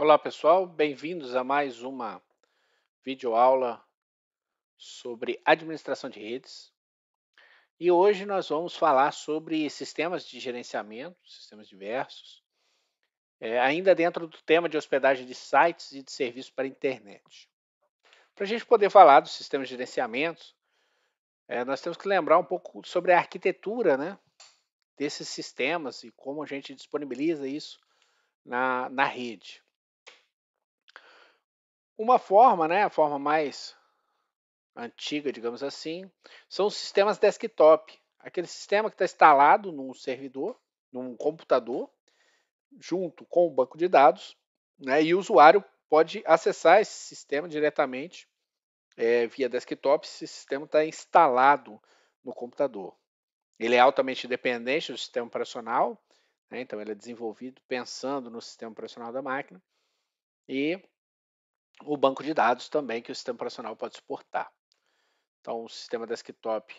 Olá pessoal, bem-vindos a mais uma videoaula sobre administração de redes. E hoje nós vamos falar sobre sistemas de gerenciamento, sistemas diversos, ainda dentro do tema de hospedagem de sites e de serviços para a internet. Para a gente poder falar dos sistemas de gerenciamento, nós temos que lembrar um pouco sobre a arquitetura, né, desses sistemas e como a gente disponibiliza isso na rede. Uma forma, né, a forma mais antiga, digamos assim, são os sistemas desktop. Aquele sistema que está instalado num servidor, num computador, junto com o banco de dados, né, e o usuário pode acessar esse sistema diretamente via desktop, se o sistema está instalado no computador. Ele é altamente dependente do sistema operacional, né, então ele é desenvolvido pensando no sistema operacional da máquina, e o banco de dados também que o sistema operacional pode suportar. Então, o sistema desktop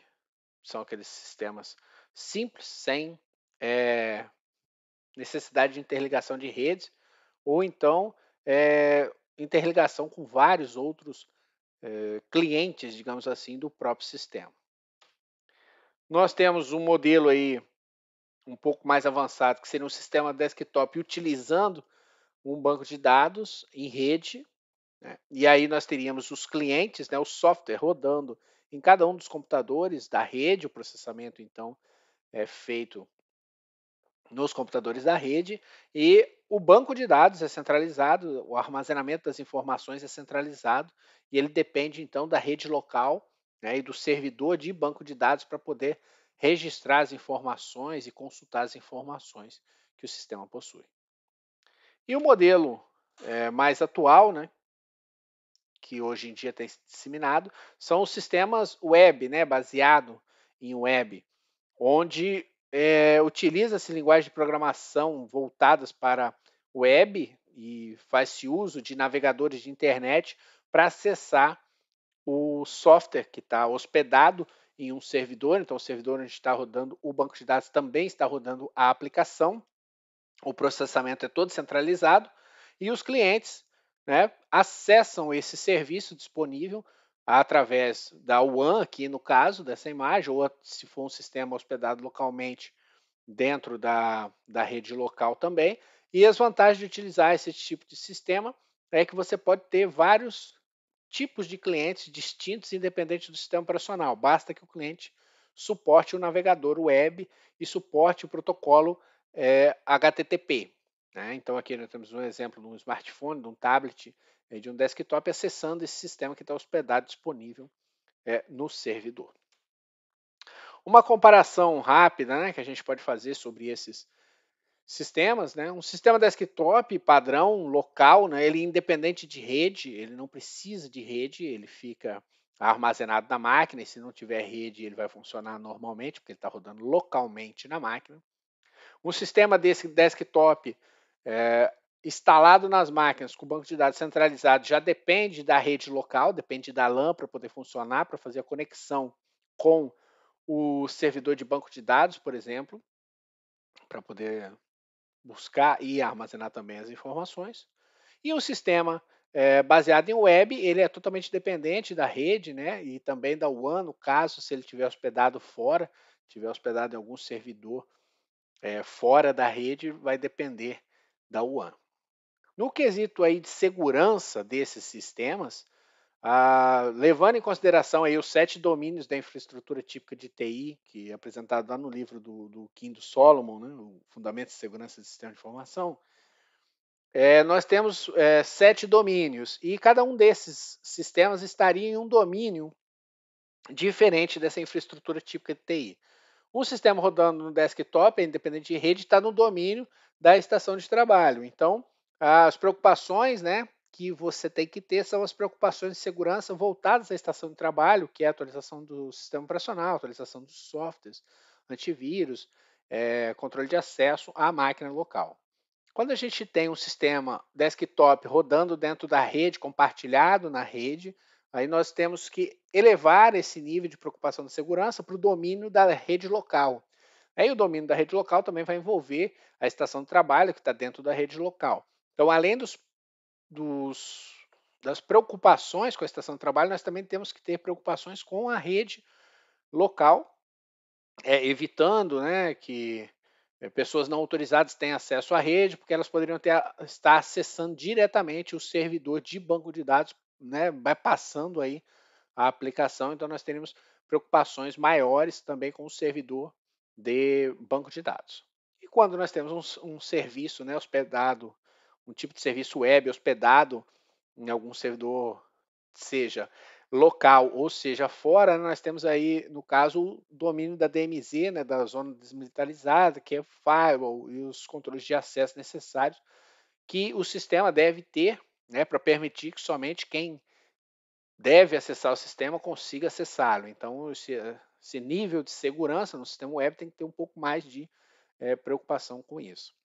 são aqueles sistemas simples, sem necessidade de interligação de redes, ou então interligação com vários outros clientes, digamos assim, do próprio sistema. Nós temos um modelo aí um pouco mais avançado, que seria um sistema desktop utilizando um banco de dados em rede. E aí nós teríamos os clientes, né, o software rodando em cada um dos computadores da rede, o processamento, então, é feito nos computadores da rede, e o banco de dados é centralizado, o armazenamento das informações é centralizado, e ele depende, então, da rede local, né, e do servidor de banco de dados para poder registrar as informações e consultar as informações que o sistema possui. E o modelo mais atual, né, que hoje em dia tem se disseminado, são os sistemas web, né, baseado em web, onde utiliza-se linguagens de programação voltadas para web e faz-se uso de navegadores de internet para acessar o software que está hospedado em um servidor. Então, o servidor onde está rodando o banco de dados também está rodando a aplicação. O processamento é todo centralizado e os clientes, né, acessam esse serviço disponível através da WAN, aqui no caso dessa imagem, ou se for um sistema hospedado localmente dentro da rede local também. E as vantagens de utilizar esse tipo de sistema é que você pode ter vários tipos de clientes distintos, independente do sistema operacional. Basta que o cliente suporte o navegador web e suporte o protocolo HTTP. Né? Então, aqui nós temos um exemplo de um smartphone, de um tablet, de um desktop, acessando esse sistema que está hospedado disponível no servidor. Uma comparação rápida, né, que a gente pode fazer sobre esses sistemas, né? Um sistema desktop padrão, local, né, ele é independente de rede, ele não precisa de rede, ele fica armazenado na máquina, e se não tiver rede ele vai funcionar normalmente, porque ele está rodando localmente na máquina. Um sistema desse desktop instalado nas máquinas com banco de dados centralizado já depende da rede local, depende da LAN para poder funcionar, para fazer a conexão com o servidor de banco de dados, por exemplo, para poder buscar e armazenar também as informações. E um sistema baseado em web, ele é totalmente dependente da rede, né, e também da WAN, no caso, se ele estiver hospedado fora, estiver hospedado em algum servidor fora da rede, vai depender da WAN. No quesito aí de segurança desses sistemas, levando em consideração aí os 7 domínios da infraestrutura típica de TI, que é apresentado lá no livro do King Solomon, né, o Fundamentos de Segurança do Sistema de Informação, nós temos 7 domínios, e cada um desses sistemas estaria em um domínio diferente dessa infraestrutura típica de TI. Um sistema rodando no desktop, independente de rede, está no domínio da estação de trabalho. Então, as preocupações, né, que você tem que ter são as preocupações de segurança voltadas à estação de trabalho, que é a atualização do sistema operacional, atualização dos softwares, antivírus, controle de acesso à máquina local. Quando a gente tem um sistema desktop rodando dentro da rede, compartilhado na rede, aí nós temos que elevar esse nível de preocupação da segurança para o domínio da rede local. Aí o domínio da rede local também vai envolver a estação de trabalho que está dentro da rede local. Então, além dos das preocupações com a estação de trabalho, nós também temos que ter preocupações com a rede local, evitando, né, que pessoas não autorizadas tenham acesso à rede, porque elas poderiam estar acessando diretamente o servidor de banco de dados, né, bypassando aí a aplicação. Então, nós teremos preocupações maiores também com o servidor de banco de dados. E quando nós temos um serviço, né, hospedado, um tipo de serviço web hospedado em algum servidor, seja local ou seja fora, nós temos aí, no caso, o domínio da DMZ, né, da zona desmilitarizada, que é firewall e os controles de acesso necessários que o sistema deve ter, né, para permitir que somente quem deve acessar o sistema consiga acessá-lo. Então, esse nível de segurança no sistema web tem que ter um pouco mais de preocupação com isso.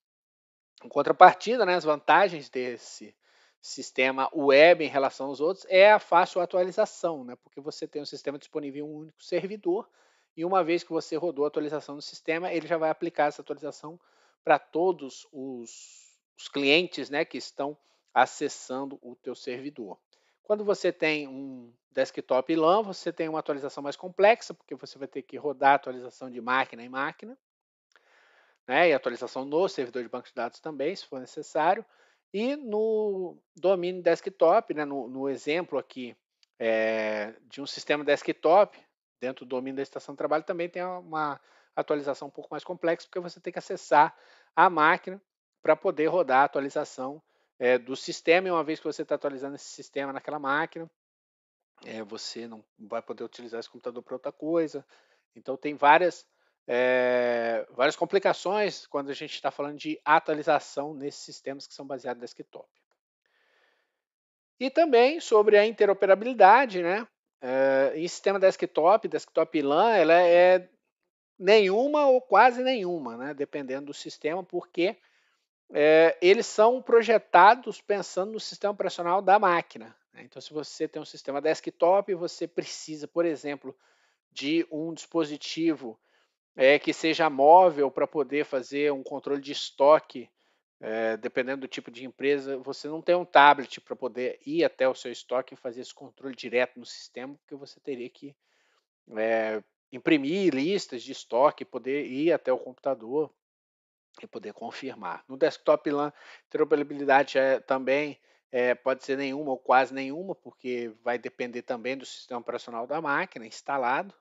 Em contrapartida, né, as vantagens desse sistema web em relação aos outros é a fácil atualização, né? Porque você tem um sistema disponível em um único servidor e uma vez que você rodou a atualização do sistema, ele já vai aplicar essa atualização para todos os clientes, né, que estão acessando o teu servidor. Quando você tem um desktop LAN, você tem uma atualização mais complexa, porque você vai ter que rodar a atualização de máquina em máquina, né, e atualização no servidor de banco de dados também, se for necessário. E no domínio desktop, né, no exemplo aqui de um sistema desktop, dentro do domínio da estação de trabalho também tem uma atualização um pouco mais complexa, porque você tem que acessar a máquina para poder rodar a atualização do sistema, e uma vez que você está atualizando esse sistema naquela máquina, você não vai poder utilizar esse computador para outra coisa. Então tem várias complicações quando a gente está falando de atualização nesses sistemas que são baseados em desktop. E também sobre a interoperabilidade, né? Em sistema desktop LAN, ela é nenhuma ou quase nenhuma, né? Dependendo do sistema, porque eles são projetados pensando no sistema operacional da máquina, né? Então, se você tem um sistema desktop, você precisa, por exemplo, de um dispositivo que seja móvel para poder fazer um controle de estoque. Dependendo do tipo de empresa, você não tem um tablet para poder ir até o seu estoque e fazer esse controle direto no sistema, porque você teria que imprimir listas de estoque, poder ir até o computador e poder confirmar. No desktop LAN, interoperabilidade também pode ser nenhuma ou quase nenhuma, porque vai depender também do sistema operacional da máquina instalado.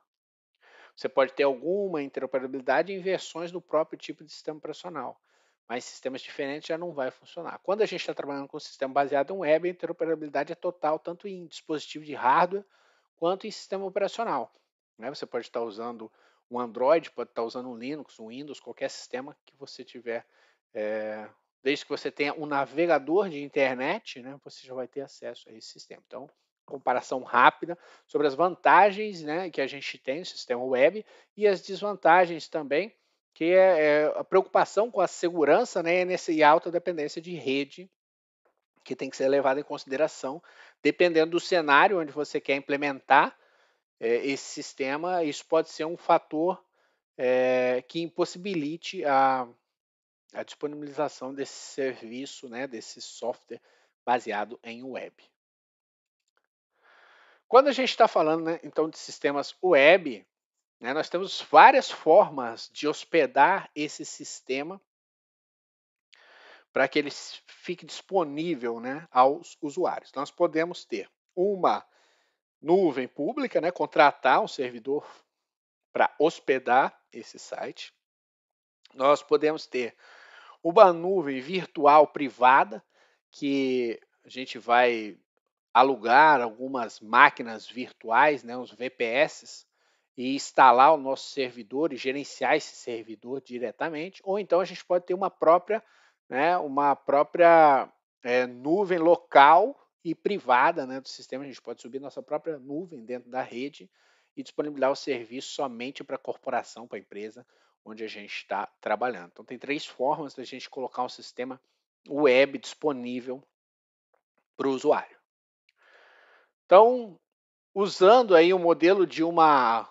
Você pode ter alguma interoperabilidade em versões do próprio tipo de sistema operacional, mas sistemas diferentes já não vai funcionar. Quando a gente está trabalhando com um sistema baseado em web, a interoperabilidade é total, tanto em dispositivo de hardware quanto em sistema operacional, né? Você pode estar usando um Android, pode estar usando um Linux, um Windows, qualquer sistema que você tiver, desde que você tenha um navegador de internet, né, você já vai ter acesso a esse sistema. Então, comparação rápida sobre as vantagens, né, que a gente tem no sistema web e as desvantagens também, que é a preocupação com a segurança, né, e a alta dependência de rede, que tem que ser levada em consideração, dependendo do cenário onde você quer implementar esse sistema. Isso pode ser um fator que impossibilite a disponibilização desse serviço, né, desse software baseado em web. Quando a gente está falando, né, então, de sistemas web, né, nós temos várias formas de hospedar esse sistema para que ele fique disponível, né, aos usuários. Nós podemos ter uma nuvem pública, né, contratar um servidor para hospedar esse site. Nós podemos ter uma nuvem virtual privada, que a gente vai alugar algumas máquinas virtuais, né, uns VPS, e instalar o nosso servidor e gerenciar esse servidor diretamente. Ou então a gente pode ter uma própria, né, nuvem local e privada, né, do sistema. A gente pode subir nossa própria nuvem dentro da rede e disponibilizar o serviço somente para a corporação, para a empresa onde a gente está trabalhando. Então tem três formas da gente colocar um sistema web disponível para o usuário. Então, usando aí o modelo de uma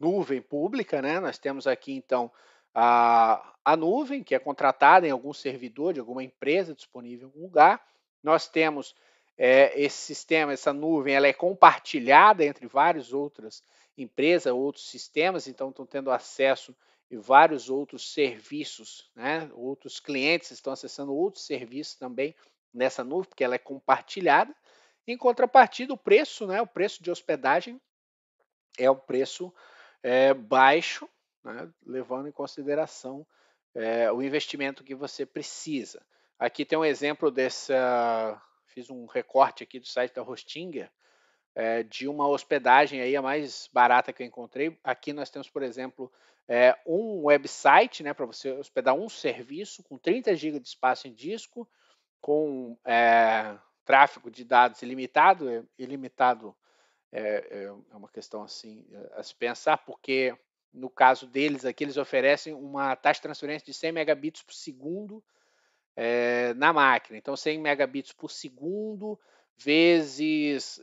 nuvem pública, né, nós temos aqui então a nuvem que é contratada em algum servidor de alguma empresa disponível em algum lugar, Nós temos esse sistema, essa nuvem, ela é compartilhada entre várias outras empresas, outros sistemas, então estão tendo acesso e vários outros serviços, né? Outros clientes estão acessando outros serviços também nessa nuvem, porque ela é compartilhada. Em contrapartida, o preço, né? O preço de hospedagem é um preço baixo, né? Levando em consideração o investimento que você precisa. Aqui tem um exemplo dessa... Fiz um recorte aqui do site da Hostinger, de uma hospedagem aí a mais barata que eu encontrei. Aqui nós temos, por exemplo, um website, né, para você hospedar um serviço com 30 GB de espaço em disco, com tráfego de dados ilimitado. Ilimitado é uma questão assim a se pensar, porque no caso deles aqui, eles oferecem uma taxa de transferência de 100 megabits por segundo na máquina. Então, 100 megabits por segundo vezes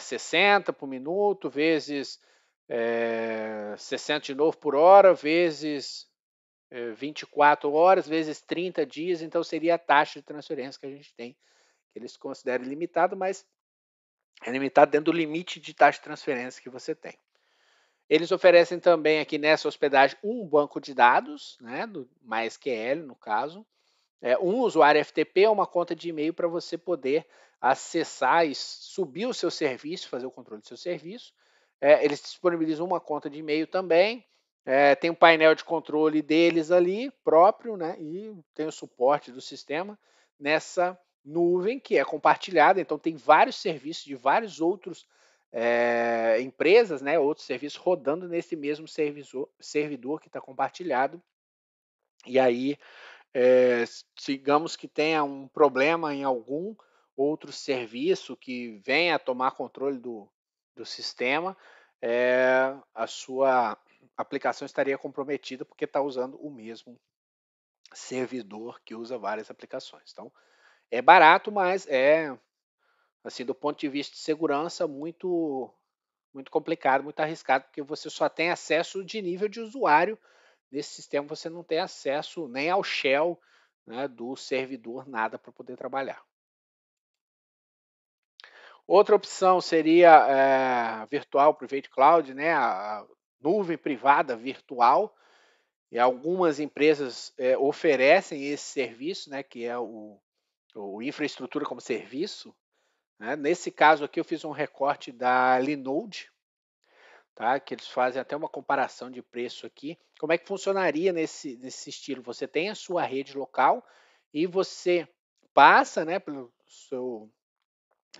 60 por minuto, vezes 60 de novo por hora, vezes 24 horas, vezes 30 dias. Então, seria a taxa de transferência que a gente tem, que eles consideram limitada, mas é limitado dentro do limite de taxa de transferência que você tem. Eles oferecem também aqui nessa hospedagem um banco de dados, né, do MySQL no caso, um usuário FTP, uma conta de e-mail para você poder acessar e subir o seu serviço, fazer o controle do seu serviço. Eles disponibilizam uma conta de e-mail também, tem um painel de controle deles ali próprio, né, e tem o suporte do sistema nessa nuvem que é compartilhada. Então tem vários serviços de vários outros empresas, né, outros serviços rodando nesse mesmo servidor que está compartilhado. E aí, digamos que tenha um problema em algum outro serviço que venha a tomar controle do sistema, a sua aplicação estaria comprometida porque está usando o mesmo servidor que usa várias aplicações. Então, é barato, mas assim, do ponto de vista de segurança, muito, muito complicado, muito arriscado, porque você só tem acesso de nível de usuário. Nesse sistema você não tem acesso nem ao shell, né, do servidor, nada para poder trabalhar. Outra opção seria virtual private cloud, né, a nuvem privada virtual. E algumas empresas oferecem esse serviço, né, que é o infraestrutura como serviço. Nesse caso aqui eu fiz um recorte da Linode, tá? Que eles fazem até uma comparação de preço aqui. Como é que funcionaria nesse estilo? Você tem a sua rede local e você passa, né, pelo seu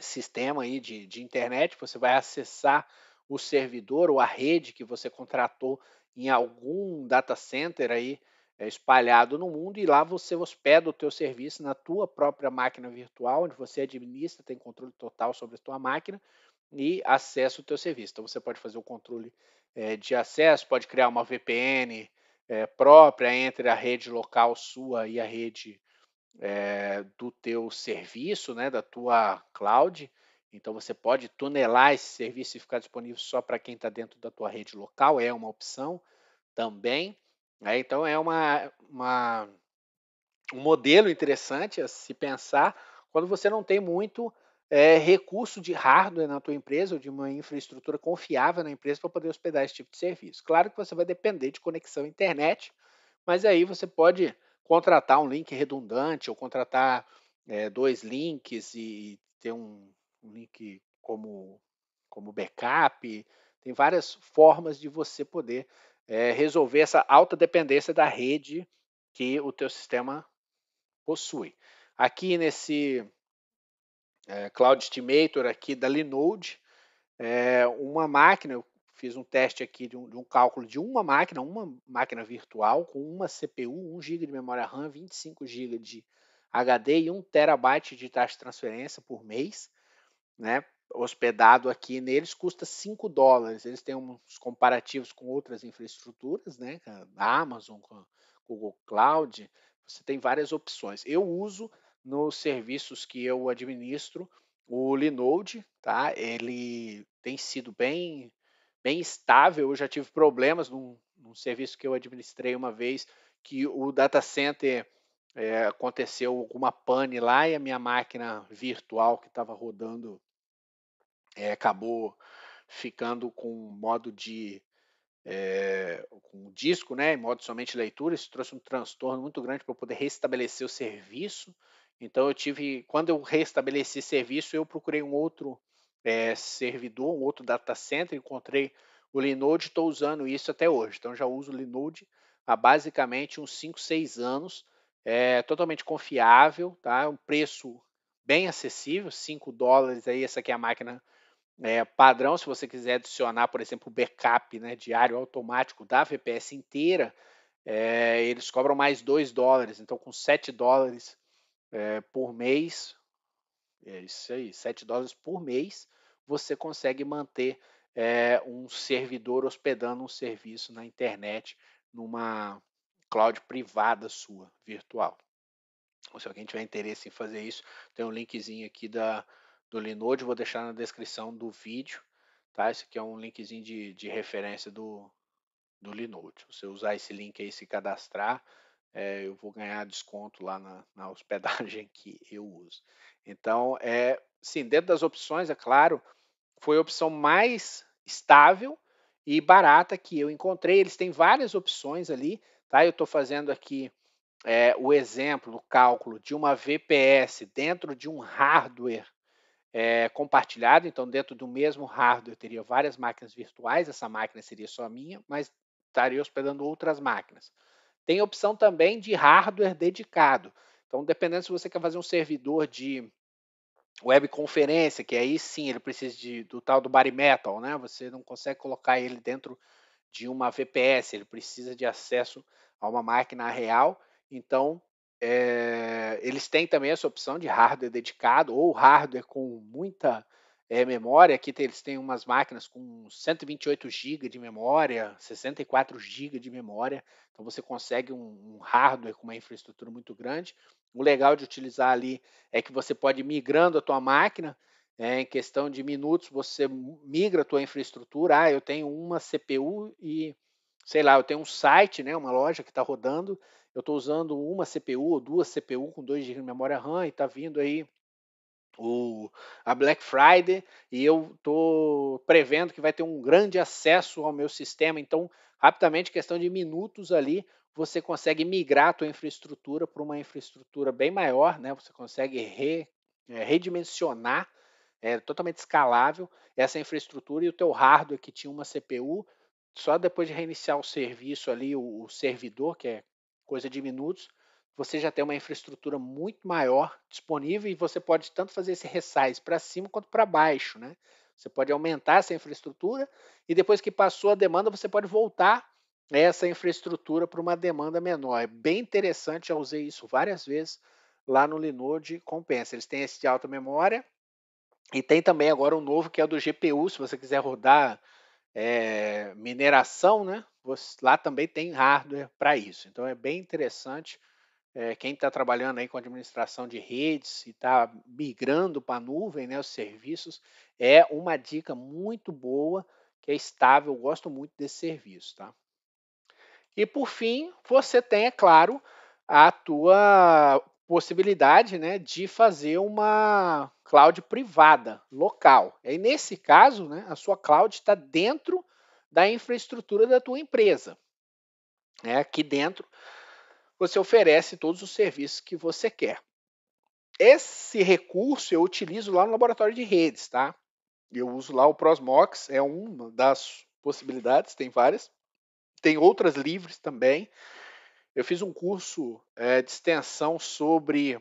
sistema aí de internet, você vai acessar o servidor ou a rede que você contratou em algum data center aí, espalhado no mundo, e lá você hospeda o teu serviço na tua própria máquina virtual, onde você administra, tem controle total sobre a tua máquina e acessa o teu serviço. Então você pode fazer o controle de acesso, pode criar uma VPN própria entre a rede local sua e a rede do teu serviço, né, da tua cloud. Então você pode tunelar esse serviço e ficar disponível só para quem está dentro da tua rede local, é uma opção também. Então é um modelo interessante a se pensar quando você não tem muito recurso de hardware na tua empresa ou de uma infraestrutura confiável na empresa para poder hospedar esse tipo de serviço. Claro que você vai depender de conexão à internet, mas aí você pode contratar um link redundante ou contratar dois links e ter um link como backup. Tem várias formas de você poder resolver essa alta dependência da rede que o teu sistema possui. Aqui nesse Cloud Estimator aqui da Linode, uma máquina, eu fiz um teste aqui de um cálculo de uma máquina virtual com uma CPU, 1 GB de memória RAM, 25 GB de HD e 1 TB de taxa de transferência por mês, né? Hospedado aqui neles, custa $5. Eles têm uns comparativos com outras infraestruturas, né? A Amazon, com a Google Cloud, você tem várias opções. Eu uso nos serviços que eu administro o Linode, tá? Ele tem sido bem, bem estável. Eu já tive problemas num serviço que eu administrei uma vez, que o data center aconteceu alguma pane lá e a minha máquina virtual que estava rodando acabou ficando com modo de com disco, né, em modo somente leitura. Isso trouxe um transtorno muito grande para eu poder restabelecer o serviço. Então eu tive, quando eu restabeleci serviço, eu procurei um outro servidor, um outro data center, encontrei o Linode, estou usando isso até hoje. Então já uso o Linode há basicamente uns 5, 6 anos, totalmente confiável, tá? Um preço bem acessível, $5 aí, essa aqui é a máquina padrão. Se você quiser adicionar, por exemplo, o backup, né, diário automático da VPS inteira, eles cobram mais $2, então com $7 por mês, é isso aí, $7 por mês, você consegue manter um servidor hospedando um serviço na internet, numa cloud privada sua, virtual. Ou se alguém tiver interesse em fazer isso, tem um linkzinho aqui do Linode, vou deixar na descrição do vídeo, tá? Esse aqui é um linkzinho de referência do Linode. Se você usar esse link aí, se cadastrar, eu vou ganhar desconto lá na hospedagem que eu uso. Então, sim, dentro das opções, é claro, foi a opção mais estável e barata que eu encontrei. Eles têm várias opções ali, tá? Eu estou fazendo aqui o exemplo, o cálculo de uma VPS dentro de um hardware compartilhado. Então, dentro do mesmo hardware, eu teria várias máquinas virtuais. Essa máquina seria só minha, mas estaria hospedando outras máquinas. Tem opção também de hardware dedicado. Então, dependendo se você quer fazer um servidor de webconferência, que aí sim ele precisa do tal do bare metal, né? Você não consegue colocar ele dentro de uma VPS, ele precisa de acesso a uma máquina real. Então, eles têm também essa opção de hardware dedicado ou hardware com muita memória. Aqui eles têm umas máquinas com 128 GB de memória, 64 GB de memória. Então, você consegue um hardware com uma infraestrutura muito grande. O legal de utilizar ali é que você pode ir migrando a tua máquina, em questão de minutos você migra a tua infraestrutura. Ah, eu tenho uma CPU e, sei lá, eu tenho um site, né, uma loja que está rodando, eu estou usando uma CPU ou duas CPU com 2 GB de memória RAM e está vindo aí a Black Friday e eu estou prevendo que vai ter um grande acesso ao meu sistema. Então, rapidamente, questão de minutos ali, você consegue migrar a tua infraestrutura para uma infraestrutura bem maior, né? Você consegue redimensionar, totalmente escalável, essa infraestrutura e o teu hardware que tinha uma CPU, só depois de reiniciar o serviço ali, o servidor, que é coisa de minutos, você já tem uma infraestrutura muito maior disponível e você pode tanto fazer esse resize para cima quanto para baixo, né? Você pode aumentar essa infraestrutura e depois que passou a demanda, você pode voltar essa infraestrutura para uma demanda menor. É bem interessante, já usei isso várias vezes lá no Linode, compensa. Eles têm esse de alta memória e tem também agora um novo que é o do GPU, se você quiser rodar mineração, né? Lá também tem hardware para isso. Então é bem interessante, quem está trabalhando aí com administração de redes e está migrando para a nuvem, né, os serviços, é uma dica muito boa, que é estável, eu gosto muito desse serviço, tá? E, por fim, você tem, é claro, a tua possibilidade, né, de fazer uma cloud privada, local. E, nesse caso, né, a sua cloud está dentro da infraestrutura da tua empresa. Aqui dentro, você oferece todos os serviços que você quer. Esse recurso eu utilizo lá no laboratório de redes, tá? Eu uso lá o Proxmox, é uma das possibilidades, tem várias. Tem outras livres também. Eu fiz um curso de extensão sobre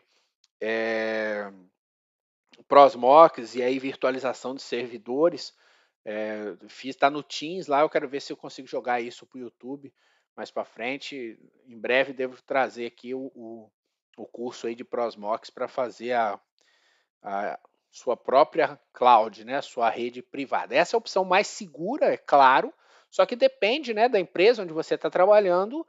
Proxmox e aí virtualização de servidores. Está no Teams lá, eu quero ver se eu consigo jogar isso para o YouTube mais para frente. Em breve devo trazer aqui o curso aí de Proxmox para fazer a sua própria cloud, né? Sua rede privada. Essa é a opção mais segura, é claro. Só que depende, né, da empresa onde você está trabalhando,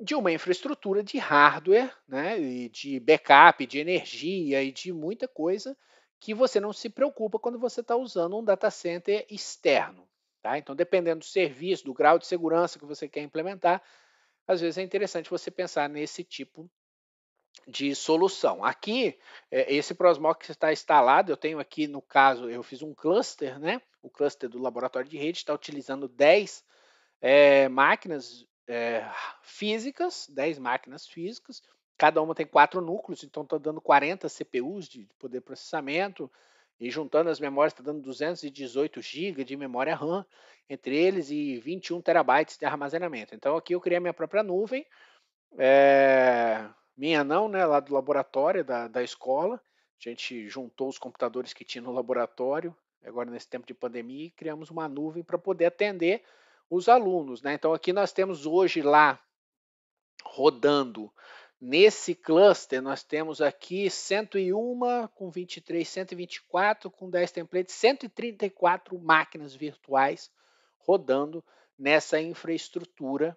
de uma infraestrutura de hardware, né, e de backup, de energia e de muita coisa que você não se preocupa quando você está usando um data center externo. Tá? Então, dependendo do serviço, do grau de segurança que você quer implementar, às vezes é interessante você pensar nesse tipo de solução. Aqui, esse Proxmox está instalado, eu tenho aqui, no caso, eu fiz um cluster, né? O cluster do laboratório de rede está utilizando 10 máquinas físicas, 10 máquinas físicas, cada uma tem 4 núcleos, então está dando 40 CPUs de poder processamento, e juntando as memórias está dando 218 GB de memória RAM, entre eles, e 21 TB de armazenamento. Então aqui eu criei a minha própria nuvem, minha não, né, lá do laboratório da escola, a gente juntou os computadores que tinha no laboratório, agora nesse tempo de pandemia, e criamos uma nuvem para poder atender os alunos, né? Então aqui nós temos hoje lá, rodando, nesse cluster nós temos aqui 101 com 23, 124 com 10 templates, 134 máquinas virtuais rodando nessa infraestrutura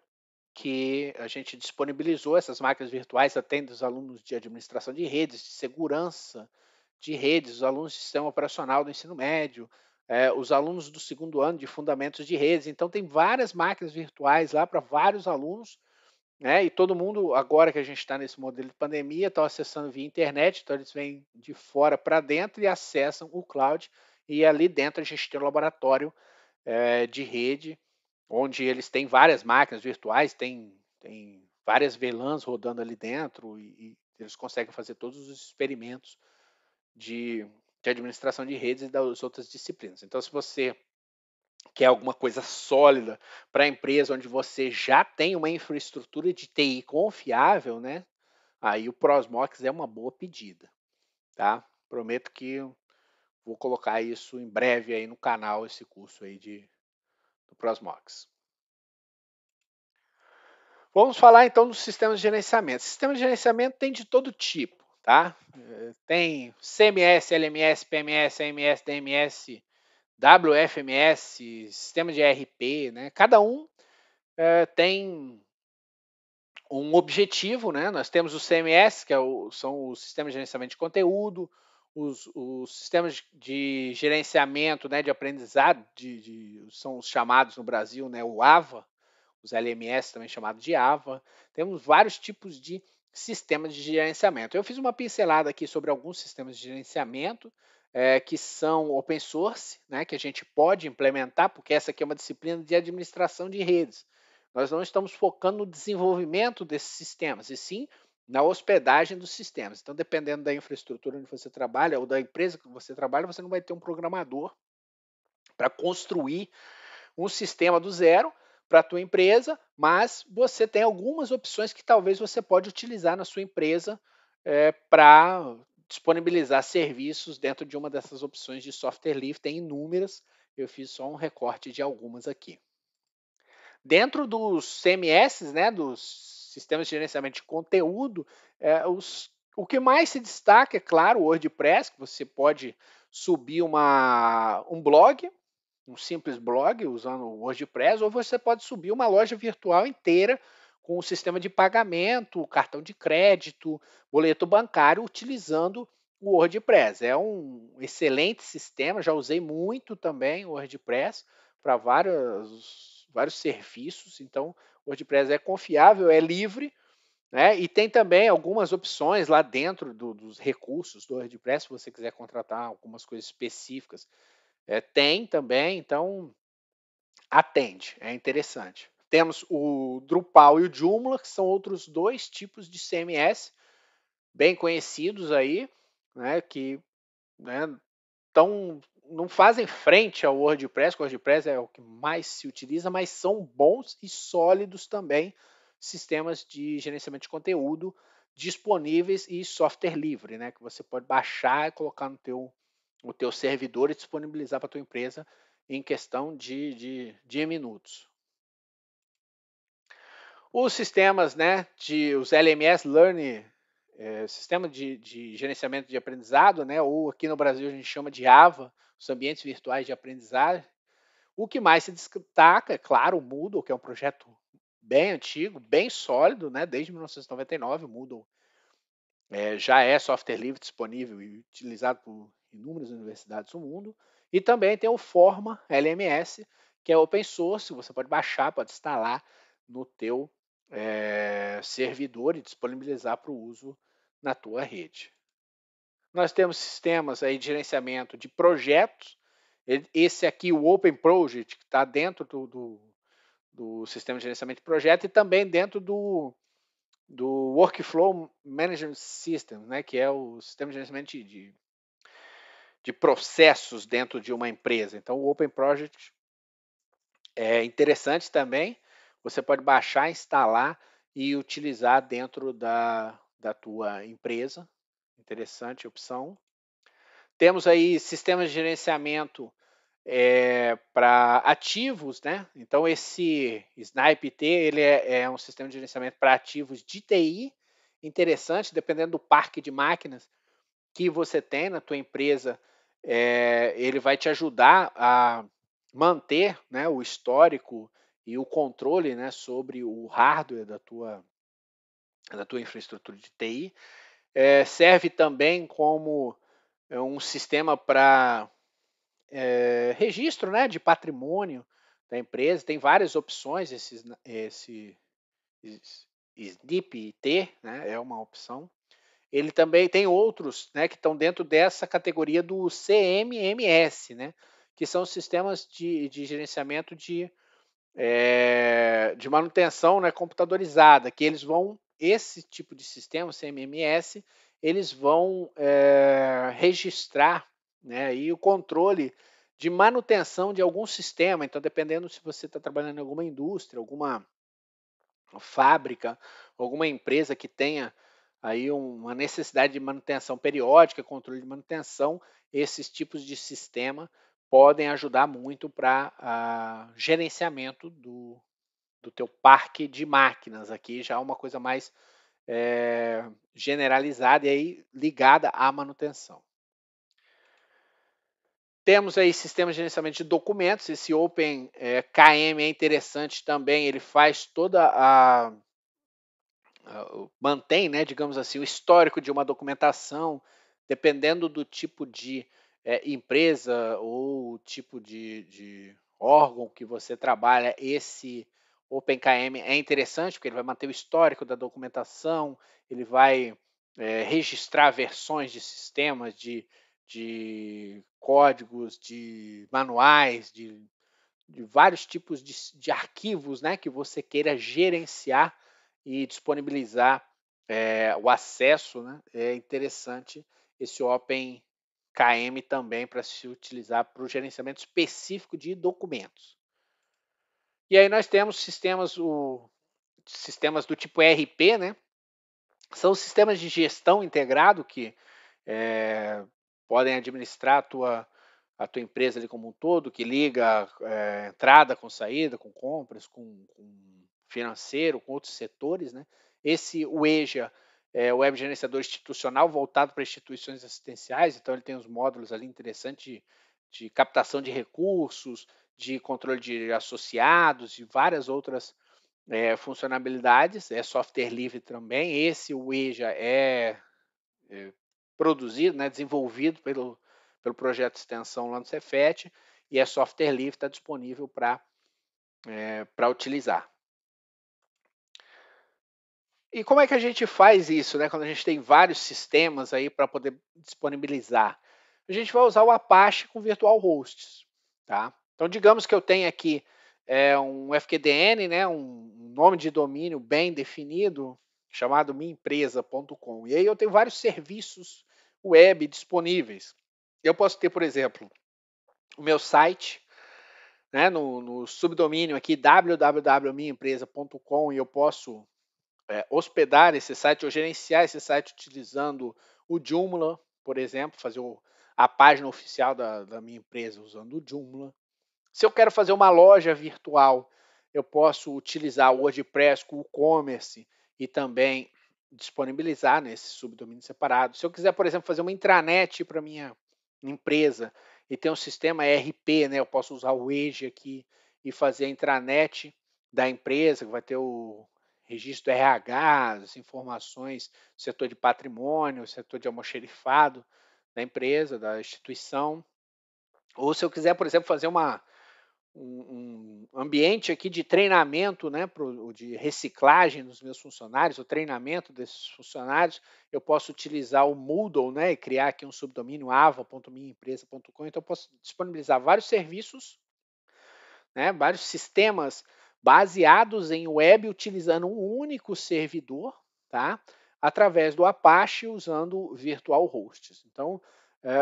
que a gente disponibilizou. Essas máquinas virtuais atendem os alunos de administração de redes, de segurança de redes, os alunos de sistema operacional do ensino médio, os alunos do segundo ano de fundamentos de redes. Então tem várias máquinas virtuais lá para vários alunos, né? E todo mundo, agora que a gente está nesse modelo de pandemia, está acessando via internet, então eles vêm de fora para dentro e acessam o cloud, e ali dentro a gente tem um laboratório de rede, onde eles têm várias máquinas virtuais, tem várias VLANs rodando ali dentro, e eles conseguem fazer todos os experimentos de administração de redes e das outras disciplinas. Então, se você quer alguma coisa sólida para a empresa onde você já tem uma infraestrutura de TI confiável, né? Aí o Proxmox é uma boa pedida, tá? Prometo que vou colocar isso em breve aí no canal, esse curso aí do Proxmox. Vamos falar então dos sistemas de gerenciamento. Sistema de gerenciamento tem de todo tipo, tá? Tem CMS, LMS, PMS, AMS, DMS, WFMS, sistema de ERP, né? Cada um tem um objetivo, né? Nós temos o CMS, que são os sistemas de gerenciamento de conteúdo, os sistemas de gerenciamento, né, de aprendizado, são os chamados no Brasil, né, o AVA, os LMS também chamados de AVA. Temos vários tipos de sistemas de gerenciamento. Eu fiz uma pincelada aqui sobre alguns sistemas de gerenciamento, que são open source, né, que a gente pode implementar, porque essa aqui é uma disciplina de administração de redes. Nós não estamos focando no desenvolvimento desses sistemas, e sim na hospedagem dos sistemas. Então, dependendo da infraestrutura onde você trabalha, ou da empresa que você trabalha, você não vai ter um programador para construir um sistema do zero para a tua empresa, mas você tem algumas opções que talvez você pode utilizar na sua empresa para disponibilizar serviços dentro de uma dessas opções de software livre. Tem inúmeras, eu fiz só um recorte de algumas aqui. Dentro dos CMS, né, dos sistemas de gerenciamento de conteúdo, o que mais se destaca é, claro, o WordPress, que você pode subir um blog, um simples blog usando o WordPress, ou você pode subir uma loja virtual inteira com o sistema de pagamento, cartão de crédito, boleto bancário, utilizando o WordPress. É um excelente sistema, já usei muito também o WordPress para vários serviços, então o WordPress é confiável, é livre, né? E tem também algumas opções lá dentro dos recursos do WordPress, se você quiser contratar algumas coisas específicas, tem também, então atende, é interessante. Temos o Drupal e o Joomla, que são outros dois tipos de CMS bem conhecidos aí, né? Que, né, não fazem frente ao WordPress, que o WordPress é o que mais se utiliza, mas são bons e sólidos também sistemas de gerenciamento de conteúdo disponíveis e software livre, né, que você pode baixar e colocar no teu servidor e disponibilizar para a tua empresa em questão de minutos. Os sistemas, né, os LMS, Sistema de Gerenciamento de Aprendizado, né, ou aqui no Brasil a gente chama de AVA, os ambientes virtuais de aprendizagem. O que mais se destaca, é claro, o Moodle, que é um projeto bem antigo, bem sólido, né? Desde 1999, o Moodle já é software livre disponível e utilizado por inúmeras universidades do mundo. E também tem o Forma LMS, que é open source, você pode baixar, pode instalar no teu servidor e disponibilizar para o uso na tua rede. Nós temos sistemas aí de gerenciamento de projetos. Esse aqui, o Open Project, que está dentro do sistema de gerenciamento de projeto e também dentro do Workflow Management System, né, que é o sistema de gerenciamento de processos dentro de uma empresa. Então, o Open Project é interessante também. Você pode baixar, instalar e utilizar dentro da tua empresa. Interessante opção. Temos aí sistemas de gerenciamento para ativos, né? Então, esse Snipe-IT, ele é um sistema de gerenciamento para ativos de TI. Interessante, dependendo do parque de máquinas que você tem na tua empresa, ele vai te ajudar a manter, né, o histórico e o controle, né, sobre o hardware da tua infraestrutura de TI. Serve também como um sistema para registro, né, de patrimônio da empresa. Tem várias opções, esse Snipe-IT, né, é uma opção. Ele também tem outros, né, que estão dentro dessa categoria do CMMS, né, que são sistemas de gerenciamento de manutenção, né, computadorizada, que eles vão, esse tipo de sistema, CMMS, eles vão registrar, né, aí o controle de manutenção de algum sistema. Então, dependendo se você está trabalhando em alguma indústria, alguma fábrica, alguma empresa que tenha aí uma necessidade de manutenção periódica, controle de manutenção, esses tipos de sistema podem ajudar muito para gerenciamento do teu parque de máquinas. Aqui já é uma coisa mais generalizada e aí ligada à manutenção. Temos aí sistemas de gerenciamento de documentos. Esse OpenKM é interessante também, ele faz toda a... mantém, né, digamos assim, o histórico de uma documentação, dependendo do tipo de empresa ou tipo de órgão que você trabalha. Esse OpenKM é interessante porque ele vai manter o histórico da documentação, ele vai registrar versões de sistemas, de códigos, de manuais, de vários tipos de arquivos, né, que você queira gerenciar e disponibilizar o acesso, né? É interessante esse OpenKM também para se utilizar para o gerenciamento específico de documentos. E aí nós temos sistemas do tipo ERP, né? São sistemas de gestão integrado que podem administrar a tua empresa ali como um todo, que liga entrada com saída, com compras, com financeiro, com outros setores, né? Esse UEJA é o Web Gerenciador Institucional voltado para instituições assistenciais. Então, ele tem uns módulos ali interessantes de captação de recursos, de controle de associados e várias outras funcionalidades. É software livre também. Esse UEJA é produzido, né, desenvolvido pelo projeto de extensão lá no Cefet e é software livre, está disponível para utilizar. E como é que a gente faz isso, né? Quando a gente tem vários sistemas aí para poder disponibilizar? A gente vai usar o Apache com virtual hosts, tá? Então, digamos que eu tenha aqui um FQDN, né? Um nome de domínio bem definido, chamado minhaempresa.com. E aí eu tenho vários serviços web disponíveis. Eu posso ter, por exemplo, o meu site, né? No subdomínio aqui, www.minhaempresa.com, e eu posso hospedar esse site ou gerenciar esse site utilizando o Joomla, por exemplo, fazer a página oficial da minha empresa usando o Joomla. Se eu quero fazer uma loja virtual, eu posso utilizar o WordPress, o WooCommerce e também disponibilizar nesse subdomínio separado. Se eu quiser, por exemplo, fazer uma intranet para minha empresa e ter um sistema ERP, né, eu posso usar o UEJA aqui e fazer a intranet da empresa, que vai ter o registro RH, as informações, setor de patrimônio, setor de almoxerifado da empresa, da instituição. Ou se eu quiser, por exemplo, fazer uma, ambiente aqui de treinamento, né, de reciclagem dos meus funcionários, o treinamento desses funcionários, eu posso utilizar o Moodle, né, e criar aqui um subdomínio ava.minhaempresa.com. Então, eu posso disponibilizar vários serviços, né, vários sistemas baseados em web, utilizando um único servidor, tá, através do Apache, usando virtual hosts. Então,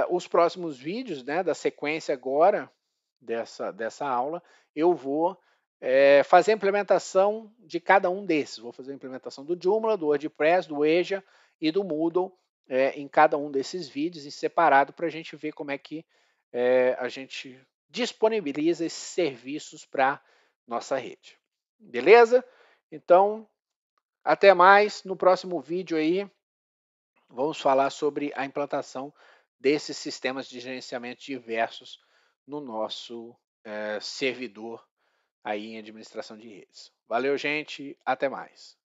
os próximos vídeos, né, da sequência agora, dessa aula, eu vou fazer a implementação de cada um desses. Vou fazer a implementação do Joomla, do WordPress, do UEJA e do Moodle em cada um desses vídeos, em separado, para a gente ver como é que a gente disponibiliza esses serviços para nossa rede. Beleza? Então, até mais. No próximo vídeo aí, vamos falar sobre a implantação desses sistemas de gerenciamento diversos no nosso servidor aí em administração de redes. Valeu, gente. Até mais.